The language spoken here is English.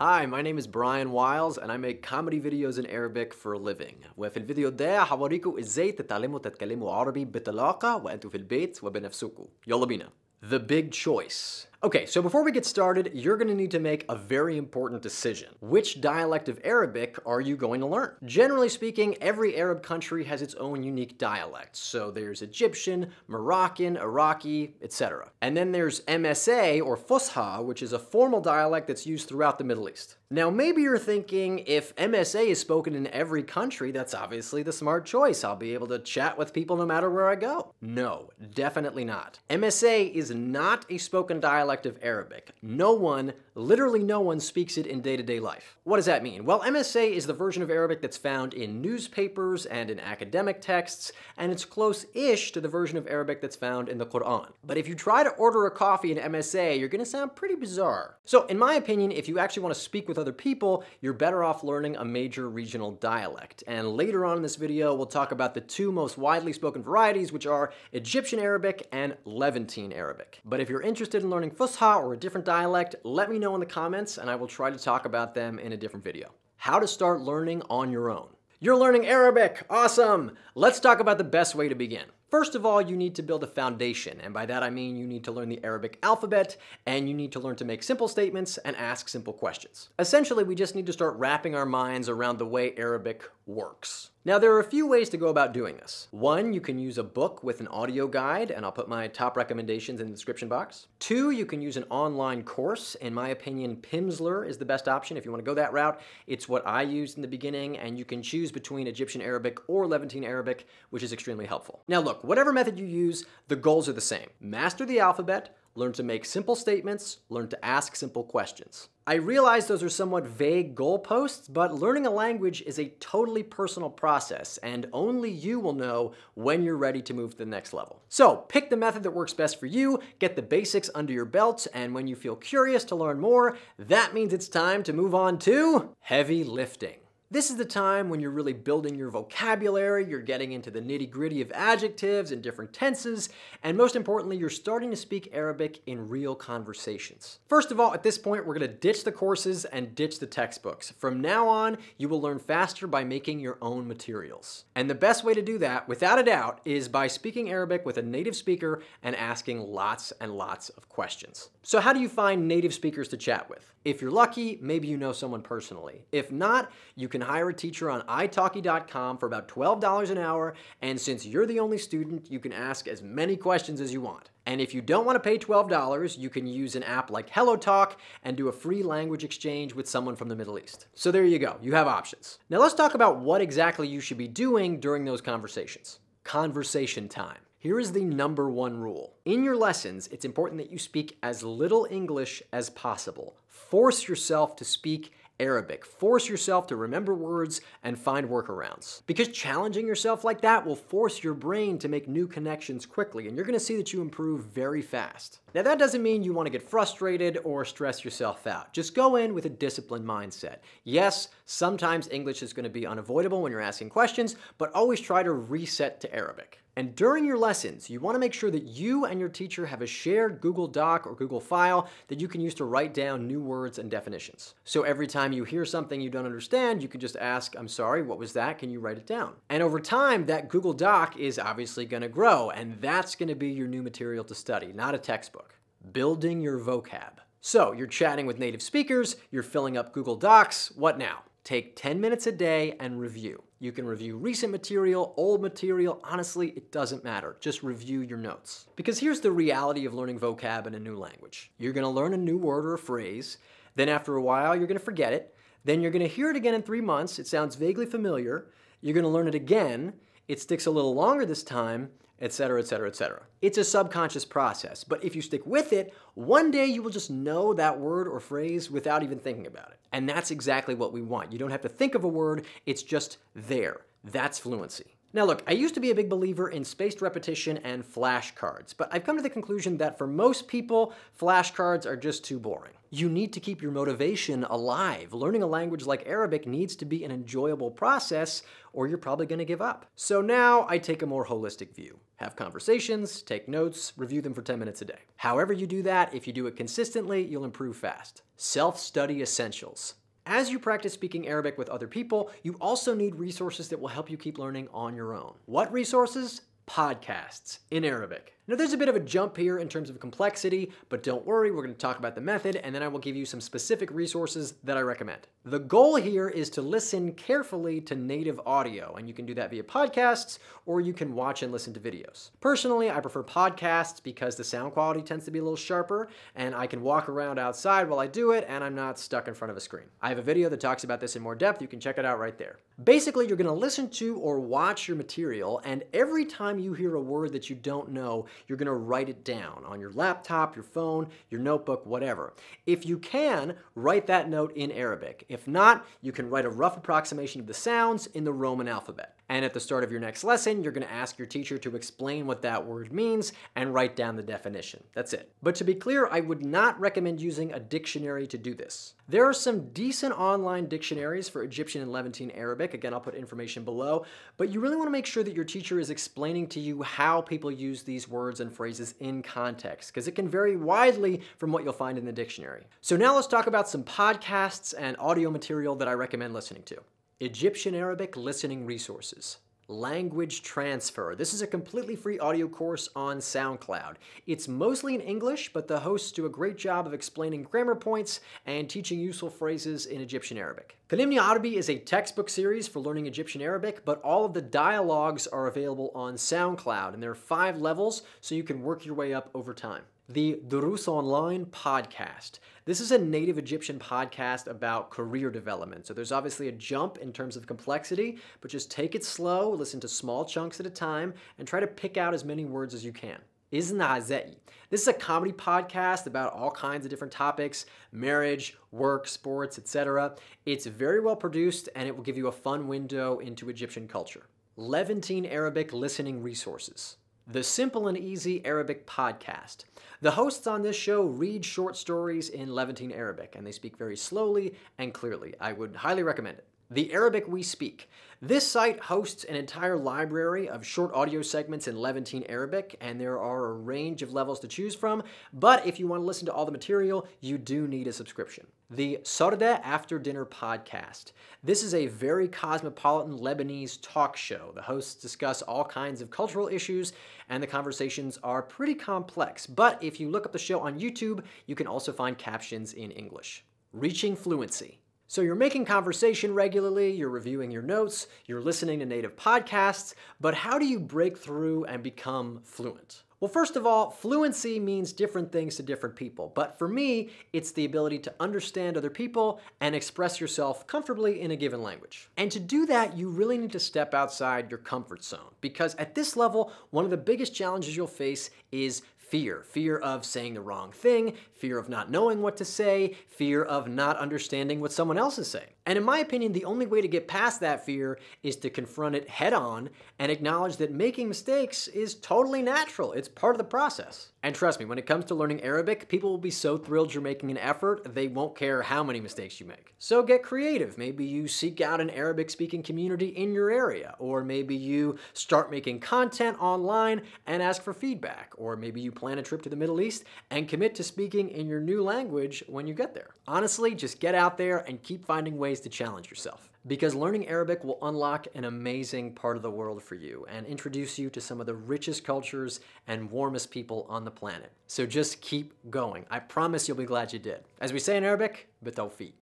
Hi, my name is Brian Wiles and I make comedy videos in Arabic for a living. وفي الفيديو ده حوريكم ازاي تتعلموا تتكلموا عربي بطلاقة وانتوا في البيت وبنفسكم. يلا بينا. The big choice. Okay, so before we get started, you're going to need to make a very important decision. Which dialect of Arabic are you going to learn? Generally speaking, every Arab country has its own unique dialect. So there's Egyptian, Moroccan, Iraqi, etc. And then there's MSA or Fusha, which is a formal dialect that's used throughout the Middle East. Now, maybe you're thinking, if MSA is spoken in every country, that's obviously the smart choice. I'll be able to chat with people no matter where I go. No, definitely not. MSA is not a spoken dialect of Arabic. No one, literally no one, speaks it in day-to-day life. What does that mean? Well, MSA is the version of Arabic that's found in newspapers and in academic texts, and it's close-ish to the version of Arabic that's found in the Quran. But if you try to order a coffee in MSA, you're going to sound pretty bizarre. So, in my opinion, if you actually want to speak with other people, you're better off learning a major regional dialect. And later on in this video, we'll talk about the two most widely spoken varieties, which are Egyptian Arabic and Levantine Arabic. But if you're interested in learning Fusha or a different dialect, let me know in the comments and I will try to talk about them in a different video. How to start learning on your own. You're learning Arabic! Awesome! Let's talk about the best way to begin. First of all, you need to build a foundation, and by that I mean you need to learn the Arabic alphabet, and you need to learn to make simple statements and ask simple questions. Essentially, we just need to start wrapping our minds around the way Arabic works. Now, there are a few ways to go about doing this. One, you can use a book with an audio guide, and I'll put my top recommendations in the description box. Two, you can use an online course. In my opinion, Pimsleur is the best option if you want to go that route. It's what I used in the beginning, and you can choose between Egyptian Arabic or Levantine Arabic, which is extremely helpful. Now look, whatever method you use, the goals are the same. Master the alphabet, learn to make simple statements, learn to ask simple questions. I realize those are somewhat vague goalposts, but learning a language is a totally personal process, and only you will know when you're ready to move to the next level. So pick the method that works best for you, get the basics under your belt, and when you feel curious to learn more, that means it's time to move on to heavy lifting. This is the time when you're really building your vocabulary, you're getting into the nitty-gritty of adjectives and different tenses, and most importantly, you're starting to speak Arabic in real conversations. First of all, at this point, we're going to ditch the courses and ditch the textbooks. From now on, you will learn faster by making your own materials. And the best way to do that, without a doubt, is by speaking Arabic with a native speaker and asking lots and lots of questions. So how do you find native speakers to chat with? If you're lucky, maybe you know someone personally. If not, you can hire a teacher on italki.com for about $12 an hour, and since you're the only student, you can ask as many questions as you want. And if you don't want to pay $12, you can use an app like HelloTalk and do a free language exchange with someone from the Middle East. So there you go, you have options. Now let's talk about what exactly you should be doing during those conversations. Conversation time. Here is the number one rule. In your lessons, it's important that you speak as little English as possible. Force yourself to speak Arabic. Force yourself to remember words and find workarounds. Because challenging yourself like that will force your brain to make new connections quickly, and you're going to see that you improve very fast. Now, that doesn't mean you want to get frustrated or stress yourself out. Just go in with a disciplined mindset. Yes, sometimes English is going to be unavoidable when you're asking questions, but always try to reset to Arabic. And during your lessons, you want to make sure that you and your teacher have a shared Google Doc or Google file that you can use to write down new words and definitions. So every time you hear something you don't understand, you can just ask, "I'm sorry, what was that? Can you write it down?" And over time, that Google Doc is obviously going to grow, and that's going to be your new material to study, not a textbook. Building your vocab. So you're chatting with native speakers, you're filling up Google Docs, what now? Take 10 minutes a day and review. You can review recent material, old material, honestly, it doesn't matter. Just review your notes. Because here's the reality of learning vocab in a new language. You're gonna learn a new word or a phrase, then after a while, you're gonna forget it, then you're gonna hear it again in 3 months, it sounds vaguely familiar, you're gonna learn it again, it sticks a little longer this time, etc., etc., etc. It's a subconscious process, but if you stick with it, one day you will just know that word or phrase without even thinking about it. And that's exactly what we want. You don't have to think of a word, it's just there. That's fluency. Now look, I used to be a big believer in spaced repetition and flashcards, but I've come to the conclusion that for most people, flashcards are just too boring. you need to keep your motivation alive. Learning a language like Arabic needs to be an enjoyable process, or you're probably going to give up. So now I take a more holistic view. Have conversations, take notes, review them for 10 minutes a day. However you do that, if you do it consistently, you'll improve fast. Self-study essentials. As you practice speaking Arabic with other people, you also need resources that will help you keep learning on your own. What resources? Podcasts in Arabic. Now, there's a bit of a jump here in terms of complexity, but don't worry, we're going to talk about the method, and then I will give you some specific resources that I recommend. The goal here is to listen carefully to native audio, and you can do that via podcasts, or you can watch and listen to videos. Personally, I prefer podcasts because the sound quality tends to be a little sharper, and I can walk around outside while I do it, and I'm not stuck in front of a screen. I have a video that talks about this in more depth. You can check it out right there. Basically, you're going to listen to or watch your material, and every time you hear a word that you don't know, you're going to write it down on your laptop, your phone, your notebook, whatever. If you can, write that note in Arabic. If not, you can write a rough approximation of the sounds in the Roman alphabet. And at the start of your next lesson, you're going to ask your teacher to explain what that word means and write down the definition. That's it. But to be clear, I would not recommend using a dictionary to do this. There are some decent online dictionaries for Egyptian and Levantine Arabic. Again, I'll put information below, but you really want to make sure that your teacher is explaining to you how people use these words and phrases in context, because it can vary widely from what you'll find in the dictionary. So now let's talk about some podcasts and audio material that I recommend listening to. Egyptian Arabic listening resources. Language Transfer. This is a completely free audio course on SoundCloud. It's mostly in English, but the hosts do a great job of explaining grammar points and teaching useful phrases in Egyptian Arabic. Kallimni Arabi is a textbook series for learning Egyptian Arabic, but all of the dialogues are available on SoundCloud, and there are 5 levels, so you can work your way up over time. The Droos Online Podcast. This is a native Egyptian podcast about career development. So there's obviously a jump in terms of complexity, but just take it slow, listen to small chunks at a time, and try to pick out as many words as you can. Izn Aze'i. This is a comedy podcast about all kinds of different topics, marriage, work, sports, etc. It's very well produced, and it will give you a fun window into Egyptian culture. Levantine Arabic listening resources. The Simple and Easy Arabic Podcast. The hosts on this show read short stories in Levantine Arabic, and they speak very slowly and clearly. I would highly recommend it. The Arabic We Speak. This site hosts an entire library of short audio segments in Levantine Arabic, and there are a range of levels to choose from, but if you want to listen to all the material, you do need a subscription. The Sarde After Dinner Podcast. This is a very cosmopolitan Lebanese talk show. The hosts discuss all kinds of cultural issues, and the conversations are pretty complex, but if you look up the show on YouTube, you can also find captions in English. Reaching Fluency. So you're making conversation regularly, you're reviewing your notes, you're listening to native podcasts, but how do you break through and become fluent? Well, first of all, fluency means different things to different people, but for me, it's the ability to understand other people and express yourself comfortably in a given language. And to do that, you really need to step outside your comfort zone, because at this level, one of the biggest challenges you'll face is fear. Fear of saying the wrong thing, fear of not knowing what to say, fear of not understanding what someone else is saying. And in my opinion, the only way to get past that fear is to confront it head on and acknowledge that making mistakes is totally natural. It's part of the process. And trust me, when it comes to learning Arabic, people will be so thrilled you're making an effort, they won't care how many mistakes you make. So get creative. Maybe you seek out an Arabic-speaking community in your area, or maybe you start making content online and ask for feedback, or maybe you plan a trip to the Middle East and commit to speaking in your new language when you get there. Honestly, just get out there and keep finding ways to challenge yourself, because learning Arabic will unlock an amazing part of the world for you and introduce you to some of the richest cultures and warmest people on the planet. So just keep going. I promise you'll be glad you did. As we say in Arabic, bitawfiq.